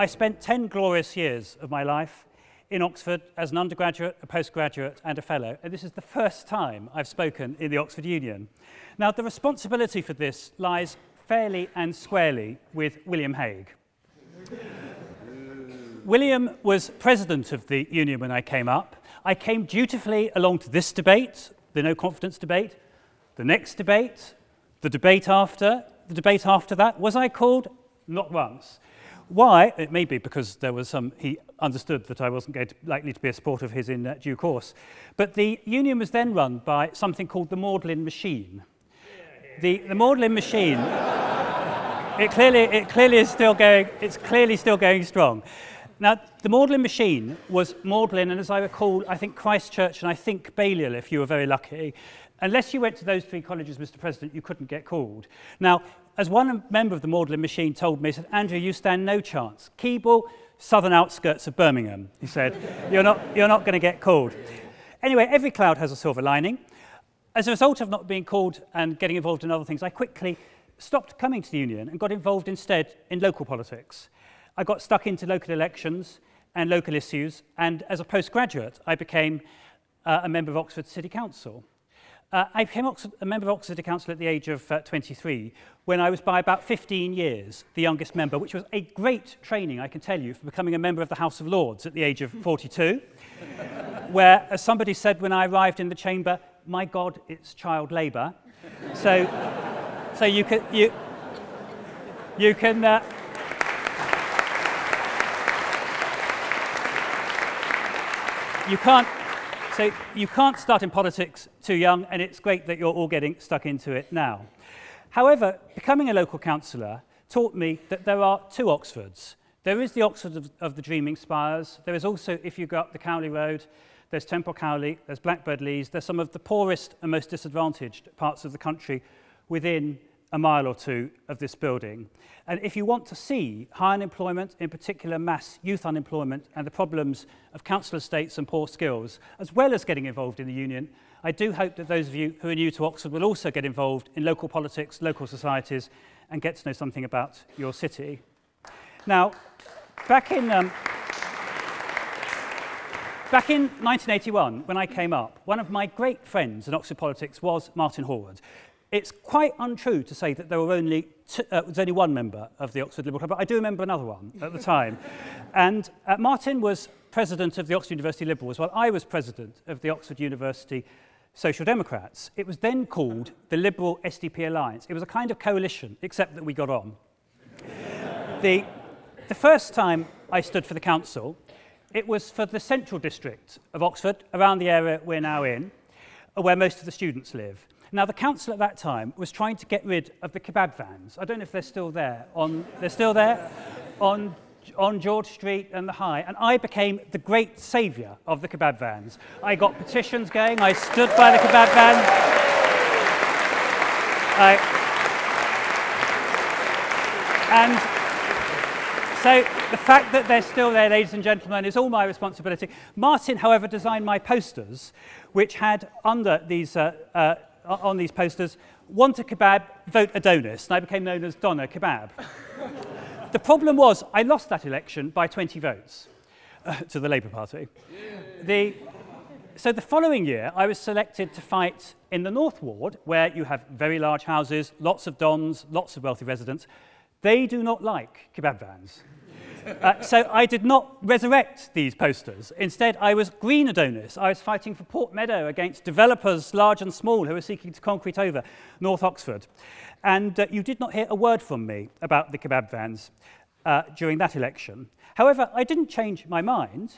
I spent 10 glorious years of my life in Oxford as an undergraduate, a postgraduate and a fellow, and this is the first time I've spoken in the Oxford Union. Now, the responsibility for this lies fairly and squarely with William Hague. William was president of the Union when I came up. I came dutifully along to this debate, the no confidence debate, the next debate, the debate after, that. Was I called? Not once. Why? It may be because there was some, he understood that I wasn't going to, likely to be a supporter of his in due course. But the Union was then run by something called the Magdalen Machine. The Magdalen Machine, it clearly is still going, it's clearly still going strong. Now, the Magdalen Machine was Magdalen, and as I recall, I think Christchurch and I think Balliol, if you were very lucky. Unless you went to those three colleges, Mr. President, you couldn't get called. Now, as one member of the Magdalen Machine told me, he said, Andrew, you stand no chance. Keeble, southern outskirts of Birmingham, he said. You're not going to get called. Anyway, every cloud has a silver lining. As a result of not being called and getting involved in other things, I quickly stopped coming to the Union and got involved instead in local politics. I got stuck into local elections and local issues, and as a postgraduate, I became a member of Oxford City Council. I became a member of Oxford City Council at the age of 23, when I was by about 15 years the youngest member, which was a great training, I can tell you, for becoming a member of the House of Lords at the age of 42, where, as somebody said when I arrived in the chamber, my God, it's child labour. So you can. You can't. So you can't start in politics too young, and it's great that you're all getting stuck into it now. However, becoming a local councillor taught me that there are two Oxfords. There is the Oxford of the Dreaming Spires. There is also, if you go up the Cowley Road, there's Temple Cowley, there's Blackbird Lees, there's some of the poorest and most disadvantaged parts of the country within a mile or two of this building. And if you want to see high unemployment, in particular mass youth unemployment, and the problems of council estates and poor skills, as well as getting involved in the Union, I do hope that those of you who are new to Oxford will also get involved in local politics, local societies, and get to know something about your city. Now, back in 1981, when I came up, one of my great friends in Oxford politics was Martin Horwood. It's quite untrue to say that there were only was only one member of the Oxford Liberal Club, but I do remember another one at the time. And Martin was president of the Oxford University Liberals, while I was president of the Oxford University Social Democrats. It was then called the Liberal SDP Alliance. It was a kind of coalition, except that we got on. The first time I stood for the council, it was for the central district of Oxford, around the area we're now in, where most of the students live. Now, the council at that time was trying to get rid of the kebab vans. I don't know if they're still there. They're still there on George Street and the High. And I became the great saviour of the kebab vans. I got petitions going. I stood by the kebab vans. So the fact that they're still there, ladies and gentlemen, is all my responsibility. Martin, however, designed my posters, which had under these... on these posters, want a kebab, vote Adonis, and I became known as Donna Kebab. The problem was I lost that election by 20 votes to the Labour Party. So the following year, I was selected to fight in the North Ward, where you have very large houses, lots of dons, lots of wealthy residents. They do not like kebab vans. So I did not resurrect these posters. Instead, I was Green Adonis. I was fighting for Port Meadow against developers, large and small, who were seeking to concrete over North Oxford. And you did not hear a word from me about the kebab vans during that election. However, I didn't change my mind.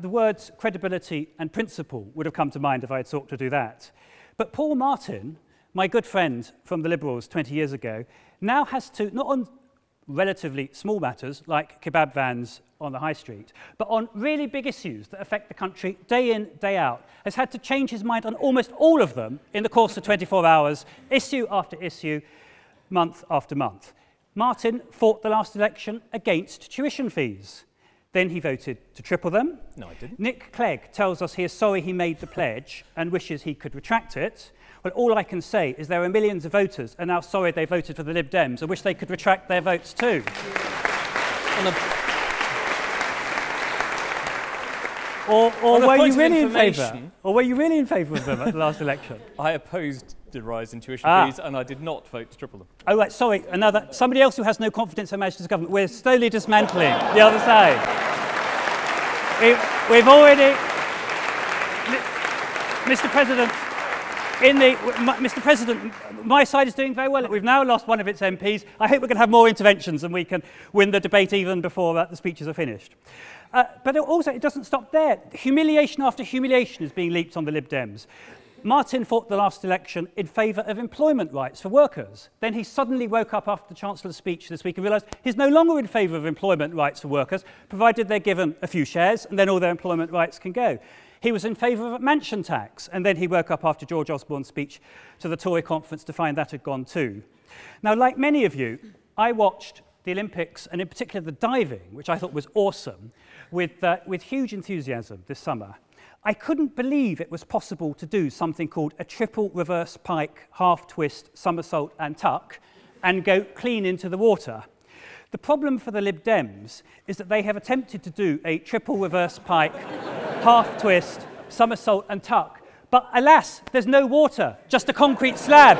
The words credibility and principle would have come to mind if I had sought to do that. But Paul Martin, my good friend from the Liberals 20 years ago, now has to, not on relatively small matters like kebab vans on the high street, but on really big issues that affect the country day in, day out, has had to change his mind on almost all of them in the course of 24 hours, issue after issue, month after month. Martin fought the last election against tuition fees. Then he voted to triple them. No, I didn't. Nick Clegg tells us he is sorry he made the pledge and wishes he could retract it. But all I can say is there are millions of voters are now sorry they voted for the Lib Dems and wish they could retract their votes too. Or were you really in favour of them at the last election? I opposed the rise in tuition fees, and I did not vote to triple them. Oh, right, sorry, somebody else who has no confidence in Manchester's government. We're slowly dismantling the other side. We've already... Mr. President, Mr. President, my side is doing very well. We've now lost one of its MPs. I hope we're going to have more interventions and we can win the debate even before the speeches are finished. But also, it doesn't stop there. Humiliation after humiliation is being leaped on the Lib Dems. Martin fought the last election in favour of employment rights for workers. Then he suddenly woke up after the Chancellor's speech this week and realised he's no longer in favour of employment rights for workers, provided they're given a few shares and then all their employment rights can go. He was in favour of a mansion tax, and then he woke up after George Osborne's speech to the Tory conference to find that had gone too. Now, like many of you, I watched the Olympics, and in particular the diving, which I thought was awesome, with huge enthusiasm this summer. I couldn't believe it was possible to do something called a triple reverse pike, half twist, somersault and tuck, and go clean into the water. The problem for the Lib Dems is that they have attempted to do a triple reverse pike, half twist, somersault and tuck. But alas, there's no water, just a concrete slab.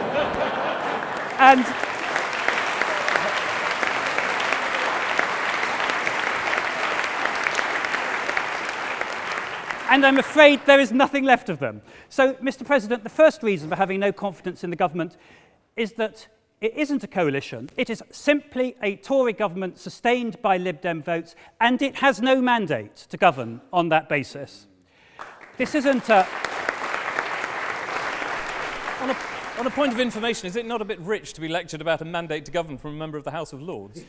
And I'm afraid there is nothing left of them. So, Mr. President, the first reason for having no confidence in the government is that it isn't a coalition. It is simply a Tory government sustained by Lib Dem votes, and it has no mandate to govern on that basis. This isn't a... On a point of information, is it not a bit rich to be lectured about a mandate to govern from a member of the House of Lords?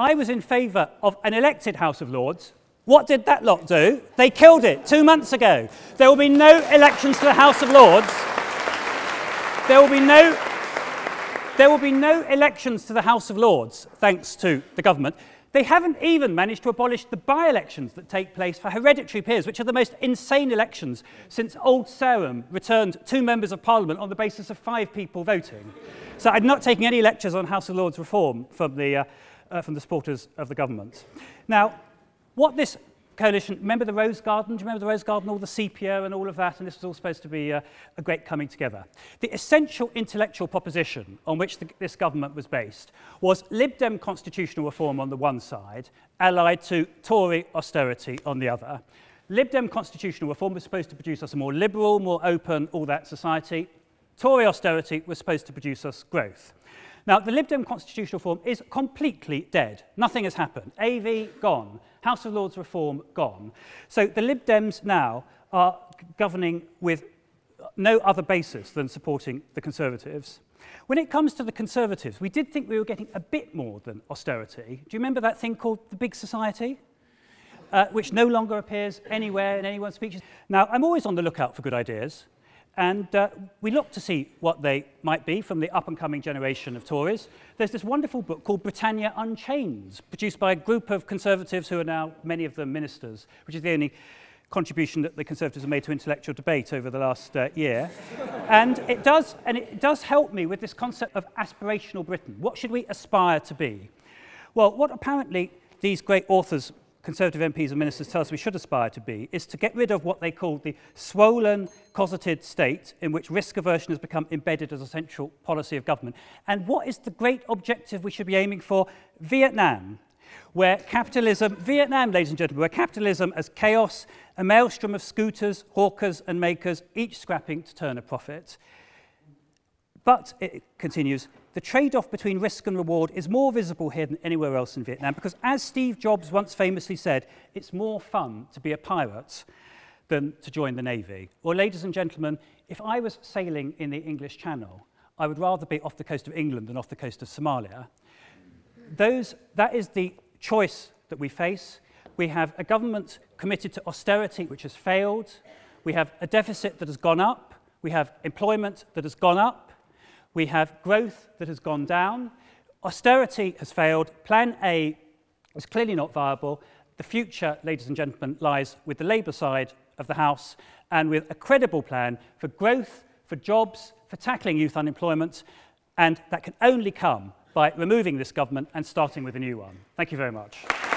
I was in favour of an elected House of Lords. What did that lot do? They killed it 2 months ago. There will be no elections to the House of Lords. There will be no elections to the House of Lords, thanks to the government. They haven't even managed to abolish the by-elections that take place for hereditary peers, which are the most insane elections since Old Sarum returned 2 members of Parliament on the basis of 5 people voting. So I'm not taking any lectures on House of Lords reform from the supporters of the government. Now, what this coalition... Remember the Rose Garden? Do you remember the Rose Garden, all the sepia and all of that? And this was all supposed to be a great coming together. The essential intellectual proposition on which this government was based was Lib Dem constitutional reform on the one side, allied to Tory austerity on the other. Lib Dem constitutional reform was supposed to produce us a more liberal, more open, all that society. Tory austerity was supposed to produce us growth. Now, the Lib Dem constitutional reform is completely dead. Nothing has happened. AV, gone. House of Lords reform, gone. So the Lib Dems now are governing with no other basis than supporting the Conservatives. When it comes to the Conservatives, we did think we were getting a bit more than austerity. Do you remember that thing called the Big Society? Which no longer appears anywhere in anyone's speeches. Now, I'm always on the lookout for good ideas. And we look to see what they might be from the up-and-coming generation of Tories. There's this wonderful book called Britannia Unchained, produced by a group of Conservatives who are now, many of them, ministers, which is the only contribution that the Conservatives have made to intellectual debate over the last year. and it does help me with this concept of aspirational Britain. What should we aspire to be? Well, what apparently these great authors, Conservative MPs and ministers tell us we should aspire to be is to get rid of what they call the swollen, cosseted state in which risk aversion has become embedded as a central policy of government. And what is the great objective we should be aiming for? Vietnam, where capitalism... Vietnam, ladies and gentlemen, where capitalism as chaos, a maelstrom of scooters, hawkers and makers, each scrapping to turn a profit. But, it continues, the trade-off between risk and reward is more visible here than anywhere else in Vietnam because, as Steve Jobs once famously said, it's more fun to be a pirate than to join the Navy. Or, ladies and gentlemen, if I was sailing in the English Channel, I would rather be off the coast of England than off the coast of Somalia. That is the choice that we face. We have a government committed to austerity which has failed. We have a deficit that has gone up. We have employment that has gone up. We have growth that has gone down. Austerity has failed. Plan A is clearly not viable. The future, ladies and gentlemen, lies with the Labour side of the House, and with a credible plan for growth, for jobs, for tackling youth unemployment, and that can only come by removing this government and starting with a new one. Thank you very much.